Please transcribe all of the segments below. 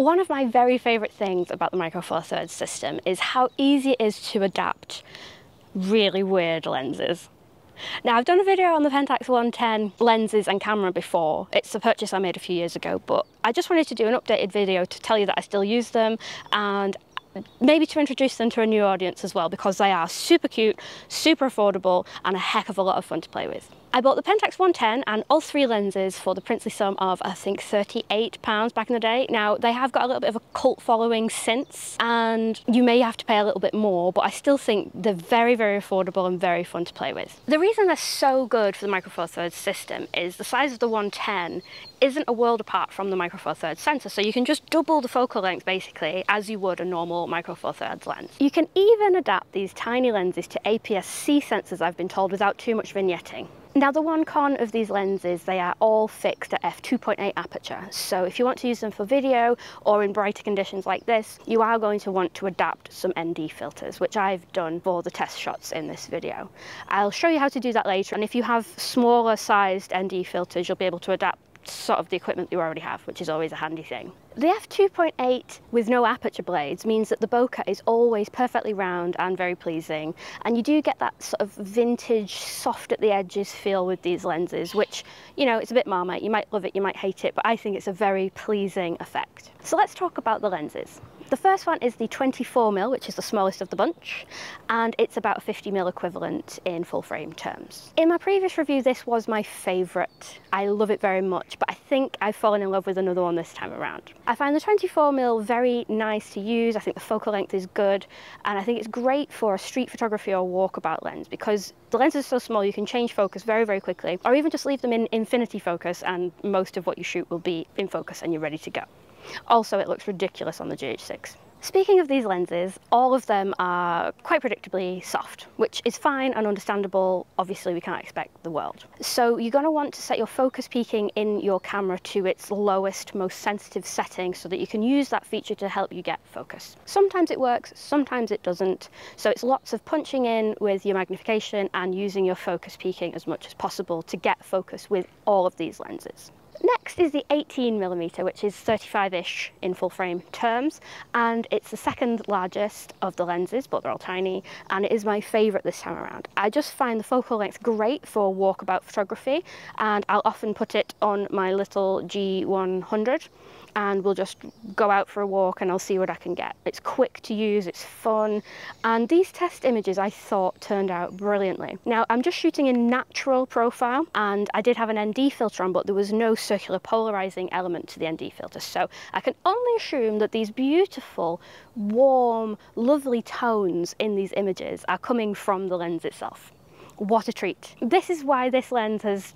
One of my very favourite things about the Micro Four Thirds system is how easy it is to adapt really weird lenses. Now, I've done a video on the Pentax 110 lenses and camera before. It's a purchase I made a few years ago, but I just wanted to do an updated video to tell you that I still use them and maybe to introduce them to a new audience as well, because they are super cute, super affordable, and a heck of a lot of fun to play with. I bought the Pentax 110 and all three lenses for the princely sum of, I think, £38 back in the day. Now, they have got a little bit of a cult following since, and you may have to pay a little bit more, but I still think they're very, very affordable and very fun to play with. The reason they're so good for the Micro Four Thirds system is the size of the 110 isn't a world apart from the Micro Four Thirds sensor, so you can just double the focal length, basically, as you would a normal Micro Four Thirds lens. You can even adapt these tiny lenses to APS-C sensors, I've been told, without too much vignetting. Now, the one con of these lenses, they are all fixed at f2.8 aperture, so if you want to use them for video or in brighter conditions like this, you are going to want to adapt some ND filters, which I've done for the test shots in this video. I'll show you how to do that later, and if you have smaller sized ND filters, you'll be able to adapt sort of the equipment you already have, which is always a handy thing. The f2.8 with no aperture blades means that the bokeh is always perfectly round and very pleasing, and you do get that sort of vintage, soft at the edges feel with these lenses, which, you know, it's a bit Marmite. You might love it, you might hate it, but I think it's a very pleasing effect. So let's talk about the lenses. The first one is the 24mm, which is the smallest of the bunch, and it's about a 50mm equivalent in full frame terms. In my previous review, this was my favourite. I love it very much, but I think I've fallen in love with another one this time around. I find the 24mm very nice to use. I think the focal length is good, and I think it's great for a street photography or walkabout lens, because the lens is so small you can change focus very, very quickly, or even just leave them in infinity focus and most of what you shoot will be in focus and you're ready to go. Also, it looks ridiculous on the GH6. Speaking of these lenses, all of them are quite predictably soft, which is fine and understandable. Obviously, we can't expect the world. So you're going to want to set your focus peaking in your camera to its lowest, most sensitive setting so that you can use that feature to help you get focus. Sometimes it works, sometimes it doesn't. So it's lots of punching in with your magnification and using your focus peaking as much as possible to get focus with all of these lenses. Next is the 18mm, which is 35-ish in full frame terms, and it's the second largest of the lenses, but they're all tiny, and it is my favourite this time around. I just find the focal length great for walkabout photography, and I'll often put it on my little G100 and we'll just go out for a walk and I'll see what I can get. It's quick to use, it's fun, and these test images I thought turned out brilliantly. Now, I'm just shooting in natural profile, and I did have an ND filter on, but there was no circular polarizing element to the ND filter, so I can only assume that these beautiful, warm, lovely tones in these images are coming from the lens itself. What a treat. This is why this lens has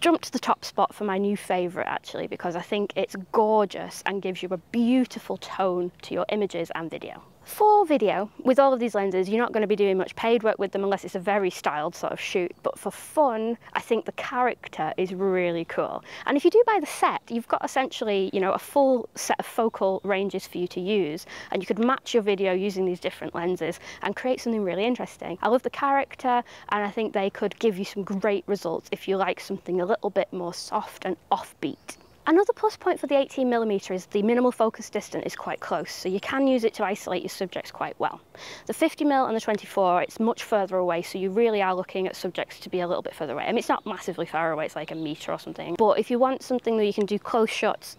jumped to the top spot for my new favorite, actually, because I think it's gorgeous and gives you a beautiful tone to your images and video. For video, with all of these lenses, you're not going to be doing much paid work with them unless it's a very styled sort of shoot, but for fun, I think the character is really cool. And if you do buy the set, you've got essentially, you know, a full set of focal ranges for you to use, and you could match your video using these different lenses and create something really interesting. I love the character, and I think they could give you some great results if you like something a little bit more soft and offbeat. Another plus point for the 18mm is the minimal focus distance is quite close, so you can use it to isolate your subjects quite well. The 50mm and the 24mm, it's much further away, so you really are looking at subjects to be a little bit further away. I mean, it's not massively far away, it's like a metre or something, but if you want something that you can do close shots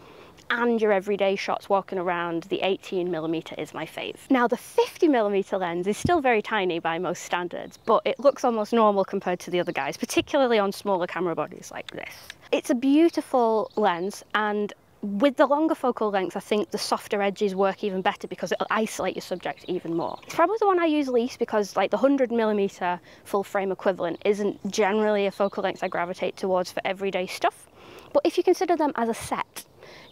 and your everyday shots walking around, the 18mm is my fave. Now, the 50mm lens is still very tiny by most standards, but it looks almost normal compared to the other guys, particularly on smaller camera bodies like this. It's a beautiful lens, and with the longer focal length, I think the softer edges work even better because it'll isolate your subject even more. It's probably the one I use least because, like, the 100mm full frame equivalent isn't generally a focal length I gravitate towards for everyday stuff, but if you consider them as a set,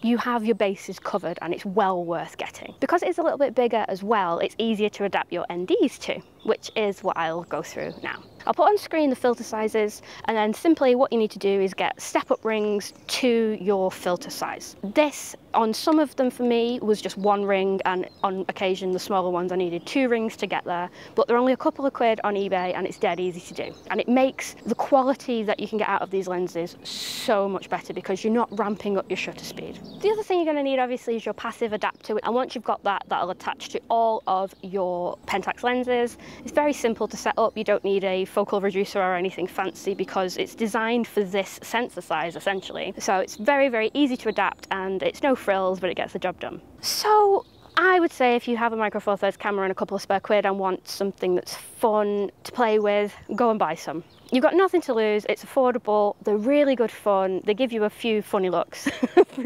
you have your bases covered and it's well worth getting. Because it is a little bit bigger as well, it's easier to adapt your NDs to, which is what I'll go through now. I'll put on screen the filter sizes, and then simply what you need to do is get step-up rings to your filter size. This, on some of them for me, was just one ring, and on occasion the smaller ones I needed two rings to get there, but they're only a couple of quid on eBay and it's dead easy to do. And it makes the quality that you can get out of these lenses so much better because you're not ramping up your shutter speed. The other thing you're going to need obviously is your passive adapter, and once you've got that, that'll attach to all of your Pentax lenses. It's very simple to set up. You don't need a focal reducer or anything fancy because it's designed for this sensor size essentially. So it's very, very easy to adapt and it's no frills, but it gets the job done. So I would say if you have a Micro Four Thirds camera and a couple of spare quid and want something that's fun to play with, go and buy some. You've got nothing to lose, it's affordable, they're really good fun, they give you a few funny looks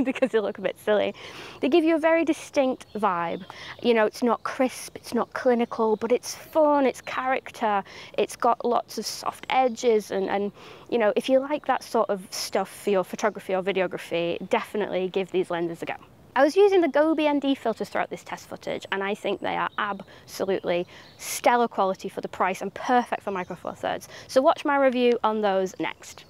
because they look a bit silly. They give you a very distinct vibe. You know, it's not crisp, it's not clinical, but it's fun, it's character, it's got lots of soft edges and you know, if you like that sort of stuff for your photography or videography, definitely give these lenses a go. I was using the Gobi ND filters throughout this test footage, and I think they are absolutely stellar quality for the price and perfect for Micro Four Thirds. So watch my review on those next.